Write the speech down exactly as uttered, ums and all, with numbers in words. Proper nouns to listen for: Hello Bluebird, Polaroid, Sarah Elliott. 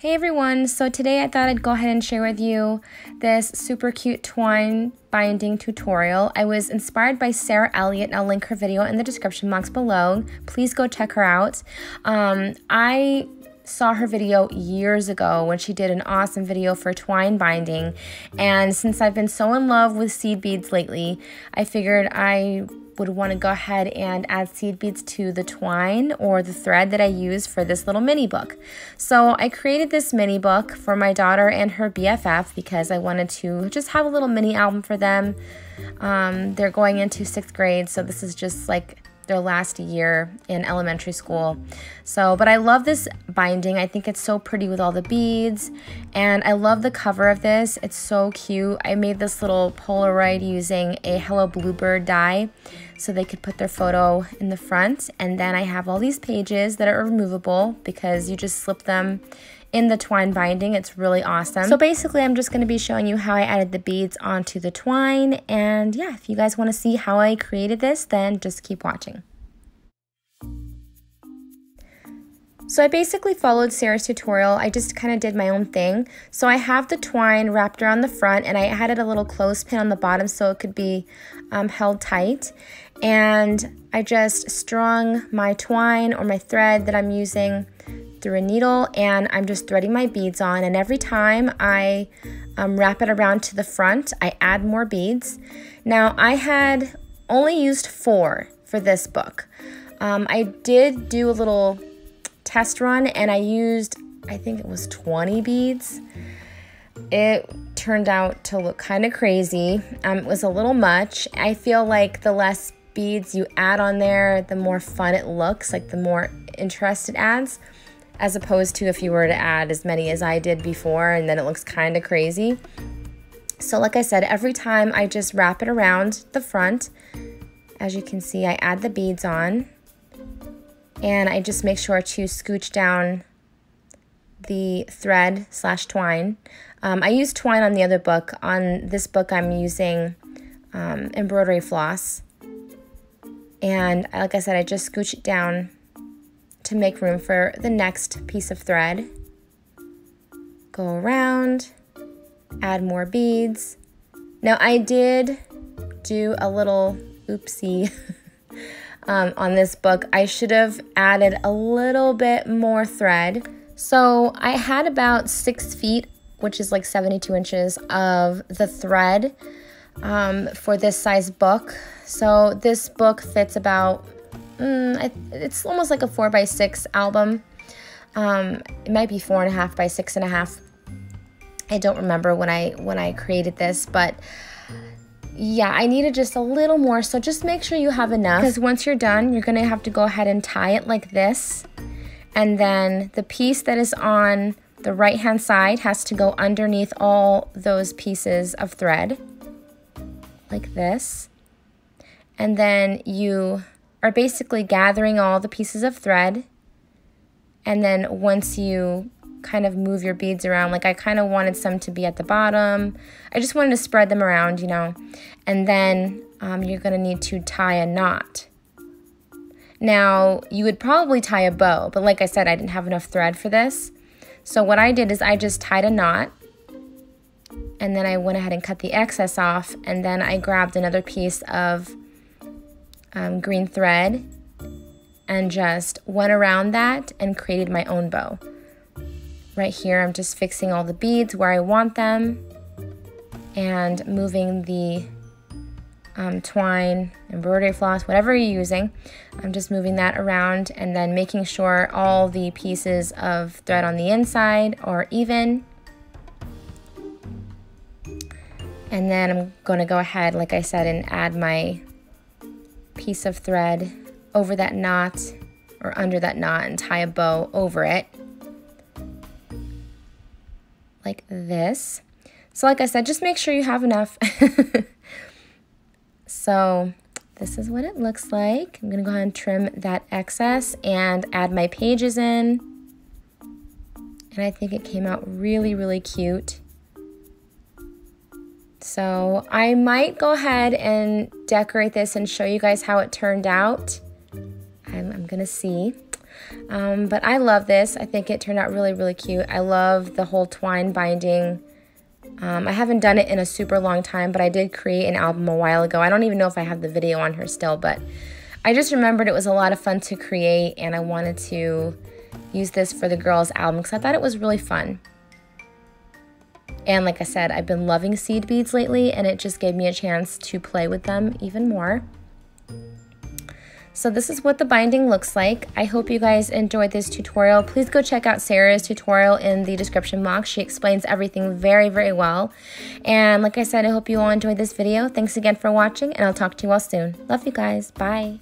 Hey everyone, so today I thought I'd go ahead and share with you this super cute twine binding tutorial. I was inspired by Sarah Elliott, and I'll link her video in the description box below. Please go check her out. Um, I saw her video years ago when she did an awesome video for twine binding, and since I've been so in love with seed beads lately, I figured I would want to go ahead and add seed beads to the twine or the thread that I use for this little mini book. So I created this mini book for my daughter and her B F F because I wanted to just have a little mini album for them. Um, they're going into sixth grade, so this is just like their last year in elementary school. So, but I love this binding. I think it's so pretty with all the beads, and I love the cover of this. It's so cute. I made this little Polaroid using a Hello Bluebird die so they could put their photo in the front. And then I have all these pages that are removable because you just slip them in the twine binding. It's really awesome. So basically I'm just going to be showing you how I added the beads onto the twine, and yeah, if you guys want to see how I created this, then just keep watching. So I basically followed Sarah's tutorial. I just kind of did my own thing. So I have the twine wrapped around the front, and I added a little clothespin on the bottom so it could be um, held tight, and I just strung my twine or my thread that I'm using through a needle, and I'm just threading my beads on, and every time I um, wrap it around to the front, I add more beads. Now I had only used four for this book. Um, I did do a little test run and I used, I think it was twenty beads. It turned out to look kind of crazy. Um, it was a little much. I feel like the less beads you add on there, the more fun it looks, like the more interest it adds, as opposed to if you were to add as many as I did before, and then it looks kind of crazy. So like I said, every time I just wrap it around the front, as you can see, I add the beads on, and I just make sure to scooch down the thread slash twine. Um, I used twine on the other book. On this book, I'm using um, embroidery floss, and like I said, I just scooch it down to make room for the next piece of thread. Go around, add more beads. Now I did do a little oopsie um, on this book. I should have added a little bit more thread. So I had about six feet, which is like seventy-two inches of the thread um, for this size book. So this book fits about Mm, I, it's almost like a four by six album. Um, it might be four and a half by six and a half. I don't remember when I when I created this, but yeah, I needed just a little more. So just make sure you have enough, because once you're done, you're gonna have to go ahead and tie it like this, and then the piece that is on the right hand side has to go underneath all those pieces of thread, like this, and then you are basically gathering all the pieces of thread. And then once you kind of move your beads around, like I kind of wanted some to be at the bottom, I just wanted to spread them around, you know, and then um, you're gonna need to tie a knot. Now you would probably tie a bow, but like I said, I didn't have enough thread for this. So what I did is I just tied a knot, and then I went ahead and cut the excess off, and then I grabbed another piece of Um, green thread and just went around that and created my own bow. Right here I'm just fixing all the beads where I want them and moving the um, twine, embroidery floss, whatever you're using. I'm just moving that around and then making sure all the pieces of thread on the inside are even. And then I'm going to go ahead, like I said, and add my piece of thread over that knot or under that knot and tie a bow over it like this. So like I said, just make sure you have enough. So this is what it looks like. I'm gonna go ahead and trim that excess and add my pages in, and I think it came out really really cute. So I might go ahead and decorate this and show you guys how it turned out. I'm, I'm gonna see. Um, but I love this. I think it turned out really, really cute. I love the whole twine binding. Um, I haven't done it in a super long time, but I did create an album a while ago. I don't even know if I have the video on her still, but I just remembered it was a lot of fun to create, and I wanted to use this for the girls' album because I thought it was really fun. And like I said, I've been loving seed beads lately, and it just gave me a chance to play with them even more. So this is what the binding looks like. I hope you guys enjoyed this tutorial. Please go check out Sarah's tutorial in the description box. She explains everything very, very well. And like I said, I hope you all enjoyed this video. Thanks again for watching, and I'll talk to you all soon. Love you guys. Bye.